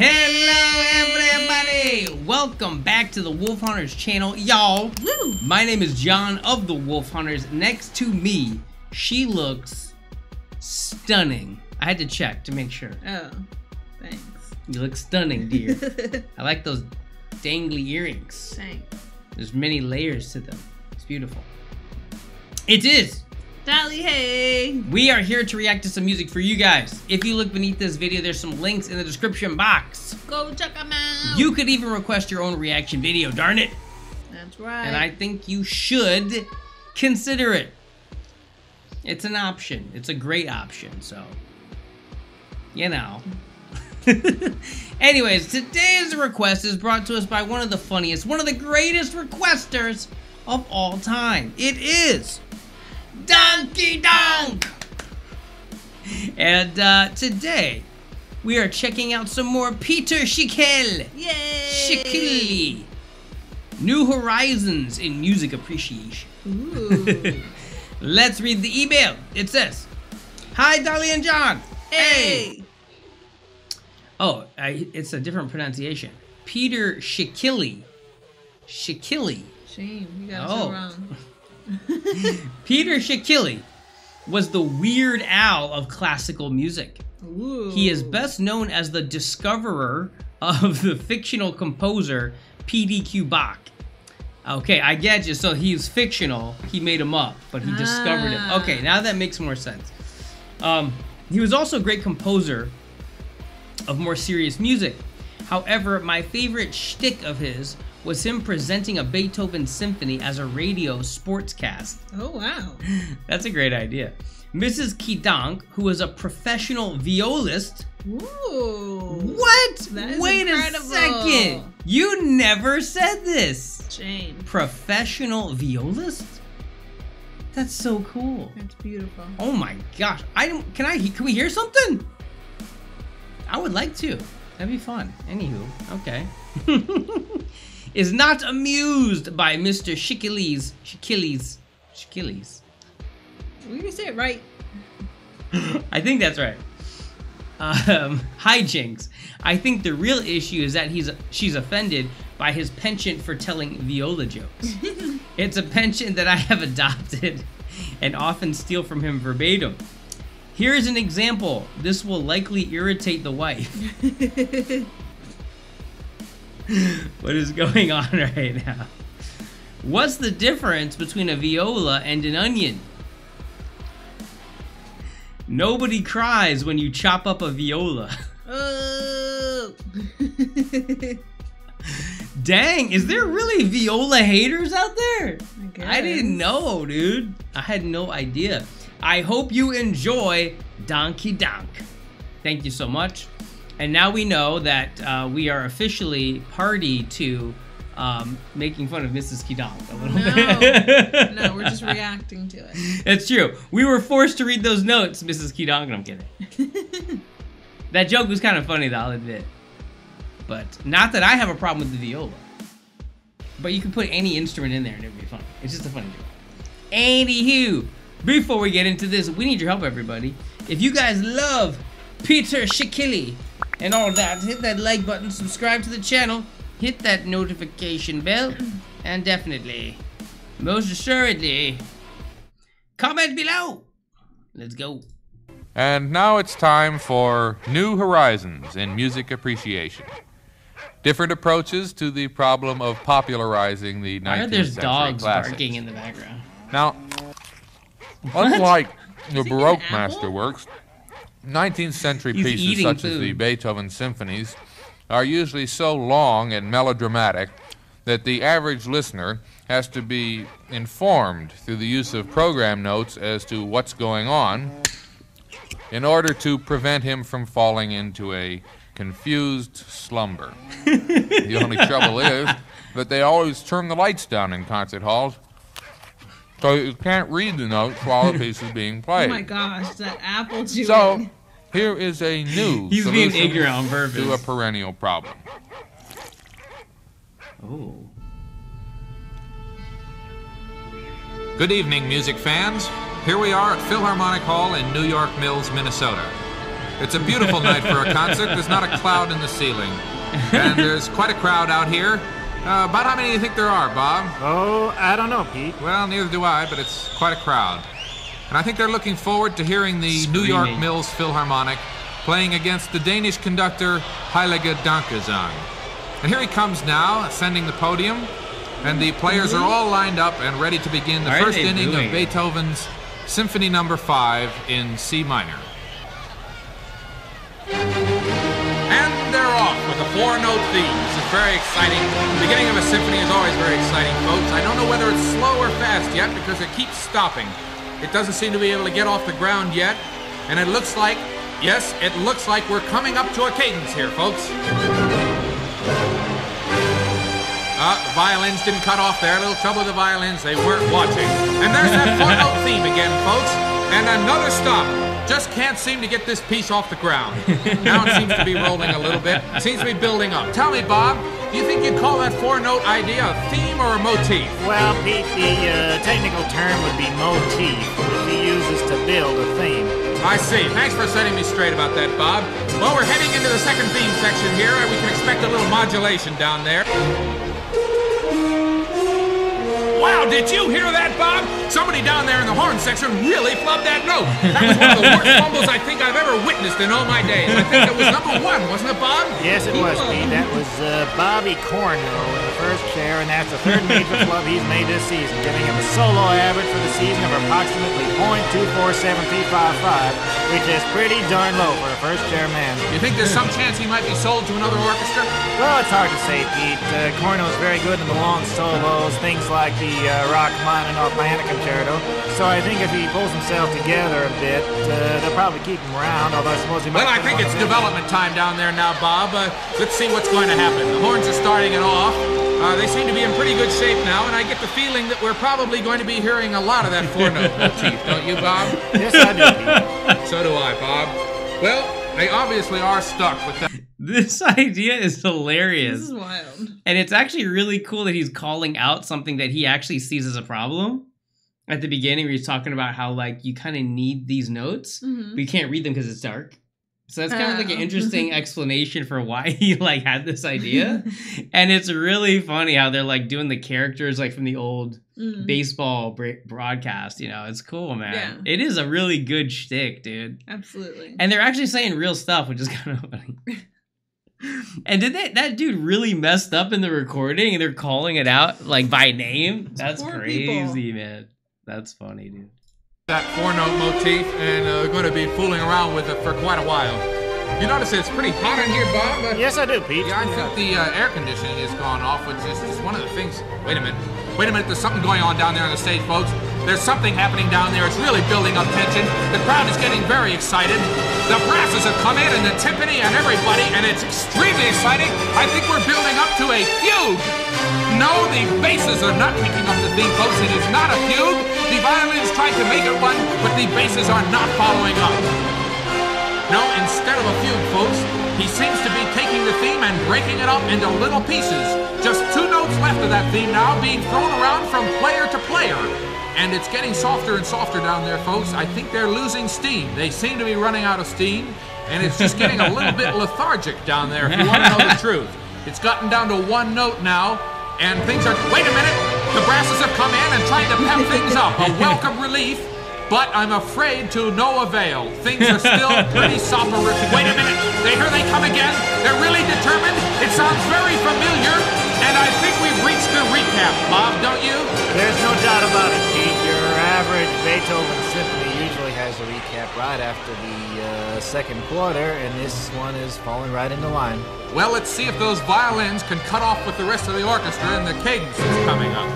Hello everybody! Welcome back to the Wolf HunterZ channel, y'all. My name is Jon of the Wolf HunterZ. Next to me, she looks stunning. I had to check to make sure. Oh, thanks. You look stunning, dear. I like those dangly earrings. Thanks. There's many layers to them. It's beautiful. It is! Dolly, hey! We are here to react to some music for you guys. If you look beneath this video, there's some links in the description box. Go check them out. You could even request your own reaction video, darn it. That's right. And I think you should consider it. It's an option. It's a great option, so, you know. Anyways, today's request is brought to us by one of the funniest, one of the greatest requesters of all time. It is Donkey Donk! And today, we are checking out some more Peter Schickele. Yay! Schickele. New horizons in music appreciation. Ooh. Let's read the email. It says, "Hi, Dolly and Jon." Hey! Oh, it's a different pronunciation. Peter Schickele. Schickele. Shame, you got it so wrong. Peter Schickele was the Weird Al of classical music. Ooh. He is best known as the discoverer of the fictional composer P.D.Q. Bach. Okay, I get you. So he's fictional. He made him up, but he discovered him. Okay, now that makes more sense. He was also a great composer of more serious music. However, my favorite shtick of his was him presenting a Beethoven symphony as a radio sportscast. Oh, wow. That's a great idea. Mrs. Kidonk, who was a professional violist. Ooh. What? That is incredible. Wait a second. You never said this. Shame. Professional violist? That's so cool. That's beautiful. Oh my gosh. Can we hear something? I would like to. That'd be fun. Anywho, okay. Is not amused by Mr. Schickele's. We can say it right. I think that's right. Hijinks. I think the real issue is that she's offended by his penchant for telling viola jokes. It's a penchant that I have adopted and often steal from him verbatim. Here's an example. This will likely irritate the wife. What is going on right now? What's the difference between a viola and an onion? Nobody cries when you chop up a viola. Oh. Dang, is there really viola haters out there? I didn't know, dude. I had no idea. I hope you enjoy Donkey Donk. Thank you so much. And now we know that we are officially party to making fun of Mrs. Kidonk a little bit. No, we're just reacting to it. It's true. We were forced to read those notes, Mrs. Kidonk. I'm kidding. That joke was kind of funny, though, I'll admit. But not that I have a problem with the viola. But you can put any instrument in there and it'd be fun. It's just a funny joke. Anywho, before we get into this, we need your help, everybody. If you guys love Peter Schickele and all that, hit that like button, subscribe to the channel, hit that notification bell, and definitely, most assuredly, comment below. Let's go. And now it's time for New Horizons in Music Appreciation. Different approaches to the problem of popularizing the 19th century classics. I heard there's dogs barking in the background. Now, unlike the Baroque masterworks, 19th century pieces such as the Beethoven symphonies are usually so long and melodramatic that the average listener has to be informed through the use of program notes as to what's going on in order to prevent him from falling into a confused slumber. The only trouble is that they always turn the lights down in concert halls, so you can't read the notes while the piece is being played. Oh my gosh, that apple chewing. So, here is a new solution to a perennial problem. Oh. Good evening, music fans. Here we are at Philharmonic Hall in New York Mills, Minnesota. It's a beautiful night for a concert. There's not a cloud in the ceiling. And there's quite a crowd out here. About how many do you think there are, Bob? Oh, I don't know, Pete. Well, neither do I, but it's quite a crowd. And I think they're looking forward to hearing the New York Mills Philharmonic playing against the Danish conductor Heilige Dankgesang. And here he comes now, ascending the podium. And the players are all lined up and ready to begin the first inning of Beethoven's Symphony No. 5 in C minor. And they're off with a four-note theme. This is very exciting. The beginning of a symphony is always very exciting, folks. I don't know whether it's slow or fast yet because it keeps stopping. It doesn't seem to be able to get off the ground yet. And it looks like, yes, it looks like we're coming up to a cadence here, folks. The violins didn't cut off there. A little trouble with the violins. They weren't watching. And there's that four-note theme again, folks. And another stop. Just can't seem to get this piece off the ground. Now it seems to be rolling a little bit. It seems to be building up. Tell me, Bob, do you think you'd call that four-note idea a theme or a motif? Well, Pete, the technical term would be motif, which he uses to build a theme. I see. Thanks for setting me straight about that, Bob. Well, we're heading into the second theme section here, and we can expect a little modulation down there. Wow, did you hear that, Bob? Somebody down there in the horn section really flubbed that note. That was one of the worst fumbles I think I've ever witnessed in all my days. I think it was No. 1, wasn't it, Bob? Yes, it was, Pete. That was Bobby Corno in the first chair, and that's the third major flub he's made this season, giving him a solo average for the season of approximately .247355, which is pretty darn low for a first chair man. You think there's some chance he might be sold to another orchestra? Well, it's hard to say, Pete. Corno's very good in the long solos, things like the Rachmaninoff Piano Concerto, so I think if he pulls himself together a bit, they'll probably keep him around, although I suppose he might... Well, I think it's development time down there now, Bob. Let's see what's going to happen. The horns are starting it off. They seem to be in pretty good shape now, and I get the feeling that we're probably going to be hearing a lot of that four-note motif, don't you, Bob? Yes, I do. So do I, Bob. Well, they obviously are stuck with that. This idea is hilarious. This is wild. And it's actually really cool that he's calling out something that he actually sees as a problem. At the beginning, where he's talking about how, like, you kind of need these notes, but you can't read them because it's dark. So that's kind of like an interesting explanation for why he, like, had this idea. And it's really funny how they're, like, doing the characters, like, from the old baseball broadcast, you know. It's cool, man. Yeah. It is a really good shtick, dude. Absolutely. And they're actually saying real stuff, which is kind of funny. And did that dude really messed up in the recording and they're calling it out like by name? That's crazy, man. That's funny, dude. That four-note motif, and going to be fooling around with it for quite a while. You notice it's pretty hot in here, Bob? Yes, I do, Pete. Yeah, I think the air conditioning has gone off, which is just one of the things. Wait a minute. Wait a minute. There's something going on down there on the stage, folks. There's something happening down there. It's really building up tension. The crowd is getting very excited. The brasses have come in and the timpani and everybody, and it's extremely exciting. I think we're building up to a fugue. No, the basses are not picking up the theme, folks. It is not a fugue. The violins tried to make it one, but the basses are not following up. No, instead of a fugue, folks, he seems to be taking the theme and breaking it up into little pieces. Just two notes left of that theme now, being thrown around from player to player. And it's getting softer and softer down there, folks. I think they're losing steam. They seem to be running out of steam, and it's just getting a little bit lethargic down there, if you want to know the truth. It's gotten down to one note now, and things are... Wait a minute! The brasses have come in and tried to pep things up. A welcome relief, but I'm afraid to no avail. Things are still pretty soporific. Wait a minute! They hear they come again. They're really determined. It sounds very familiar. And I think we've reached the recap, Bob, don't you? There's no doubt about it, Pete. Your average Beethoven symphony usually has a recap right after the second quarter, and this one is falling right into line. Well, let's see if those violins can cut off with the rest of the orchestra and the cadence is coming up.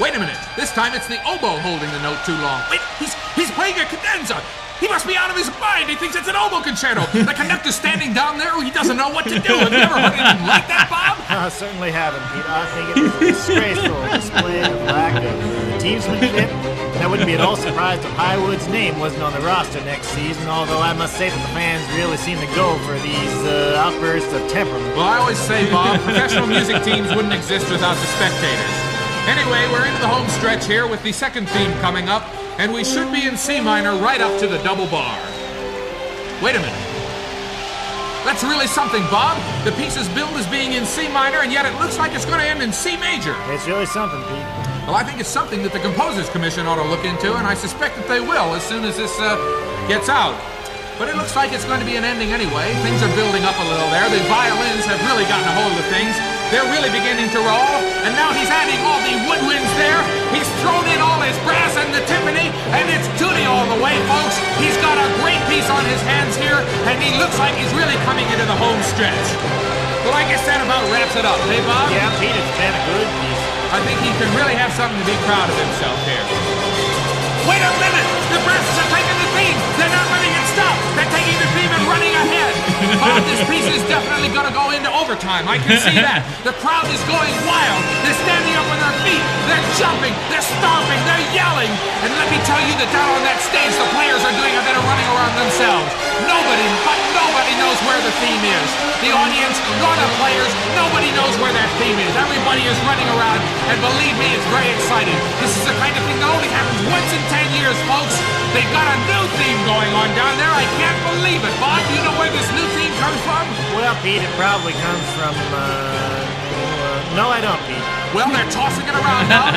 Wait a minute. This time it's the oboe holding the note too long. Wait, he's playing a cadenza. He must be out of his mind. He thinks it's an oboe concerto. The conductor's standing down there. He doesn't know what to do. Have you ever heard anything like that, Bob? I certainly haven't, Pete. I think it was a disgraceful display of lack of teamsmanship. And I wouldn't be at all surprised if Highwood's name wasn't on the roster next season, although I must say that the fans really seem to go for these outbursts of temperament. Well, I always say, Bob, professional music teams wouldn't exist without the spectators. Anyway, we're into the home stretch here with the second theme coming up. And we should be in C minor right up to the double bar. Wait a minute. That's really something, Bob. The piece's billed as being in C minor, and yet it looks like it's going to end in C major. It's really something, Pete. Well, I think it's something that the Composers Commission ought to look into, and I suspect that they will as soon as this gets out. But it looks like it's going to be an ending anyway. Things are building up a little there. The violins have really gotten a hold of things. They're really beginning to roll. And now he's adding all the woodwinds there. He's thrown in all his brass and the timpani. And it's tutti all the way, folks. He's got a great piece on his hands here. And he looks like he's really coming into the home stretch. Well, I guess that about wraps it up, hey, Bob? Yeah, Pete, it's been a good piece. I think he can really have something to be proud of himself here. Wait a minute! The brasses are taking the theme! They're not letting it stop! They're taking the theme and running ahead! Bob, this piece is definitely going to go into overtime. I can see that. The crowd is going wild. They're standing up on their feet. They're jumping. They're stomping. They're yelling. And let me tell you that down on that stage, the players are doing a bit of running around themselves. Nobody knows where the theme is. The audience, nor the players, nobody knows where that theme is. Everybody is running around, and believe me, it's very exciting. This is the kind of thing that only happens once in 10 years, folks. They've got a new theme going on down there. I can't believe it. Bob, do you know where this new theme comes from? Well, Pete, it probably comes from, no, I don't, Pete. Well, they're tossing it around now.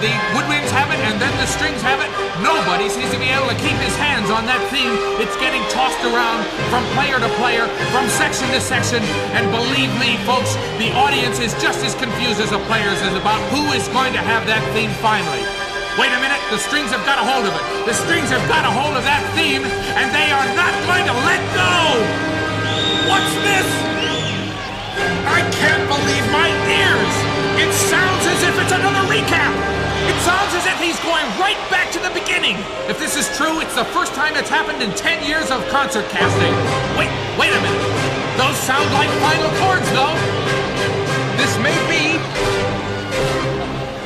The woodwinds have it, and then the strings have it. Nobody seems to be able to keep his hands on that theme. It's getting tossed around from player to player, from section to section, and believe me, folks, the audience is just as confused as the players is about who is going to have that theme finally. Wait a minute, the strings have got a hold of it. The strings have got a hold of that theme, and they are not going to let go! What's this? I can't believe my ears! It sounds as if it's another recap! It sounds as if he's going right back to the beginning! If this is true, it's the first time it's happened in 10 years of concert casting. Wait a minute! Those sound like final chords, though! This may be...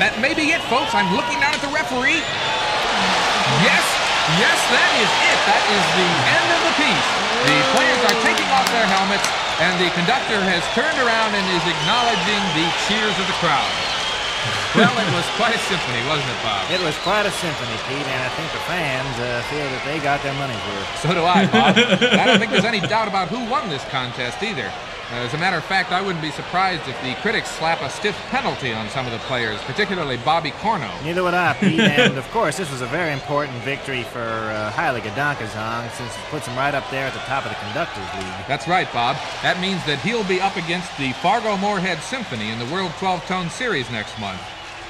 That may be it, folks. I'm looking down at the referee. Yes, that is it. That is the end of the piece. The players are taking off their helmets, and the conductor has turned around and is acknowledging the cheers of the crowd. Well, it was quite a symphony, wasn't it, Bob? It was quite a symphony, Pete, and I think the fans feel that they got their money's worth. So do I, Bob. I don't think there's any doubt about who won this contest either. As a matter of fact, I wouldn't be surprised if the critics slap a stiff penalty on some of the players, particularly Bobby Corno. Neither would I, Pete, and of course this was a very important victory for Heilige Dankgesang, since it puts him right up there at the top of the Conductors League. That's right, Bob. That means that he'll be up against the Fargo-Moorhead Symphony in the World 12-Tone Series next month.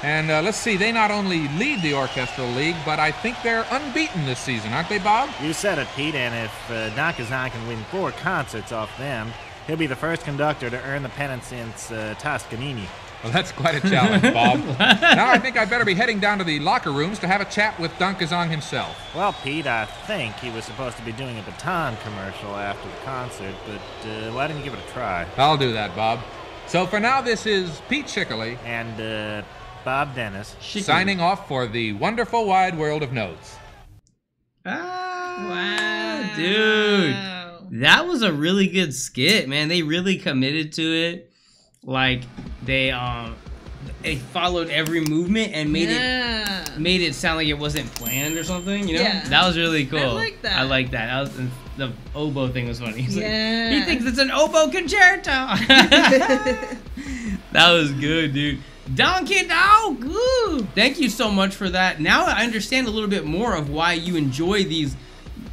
And let's see, they not only lead the Orchestral League, but I think they're unbeaten this season, aren't they, Bob? You said it, Pete, and if Dankgesang can win 4 concerts off them, he'll be the first conductor to earn the pennant since Toscanini. Well, that's quite a challenge, Bob. Now I think I'd better be heading down to the locker rooms to have a chat with Dankgesang himself. Well, Pete, I think he was supposed to be doing a baton commercial after the concert, but why didn't you give it a try? I'll do that, Bob. So for now, this is Pete Shickley. And Bob Dennis. Shickley. Signing off for the wonderful wide world of notes. Wow, dude. That was a really good skit, man. They really committed to it. Like they followed every movement and made it sound like it wasn't planned or something, you know? Yeah. That was really cool. I like that. I like that. The oboe thing was funny. He's like, he thinks it's an oboe concerto. That was good, dude. Donkey Donk. Woo. Thank you so much for that. Now I understand a little bit more of why you enjoy these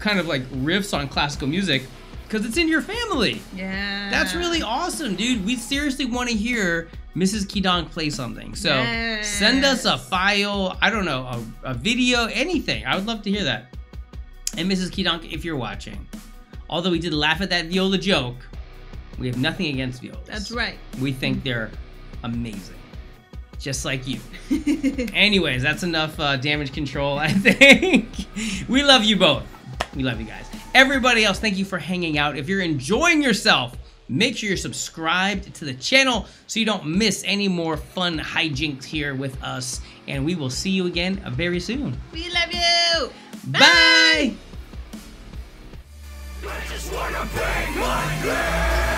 kind of like riffs on classical music. Because it's in your family. Yeah. That's really awesome, dude. We seriously want to hear Mrs. Kidonk play something. So send us a file, I don't know, a video, anything. I would love to hear that. And Mrs. Kidonk, if you're watching, although we did laugh at that viola joke, we have nothing against violas. That's right. We think they're amazing. Just like you. Anyways, that's enough damage control, I think. We love you both. We love you guys. Everybody else, thank you for hanging out. If you're enjoying yourself, make sure you're subscribed to the channel so you don't miss any more fun hijinks here with us. And we will see you again very soon. We love you. Bye. I just wanna bring my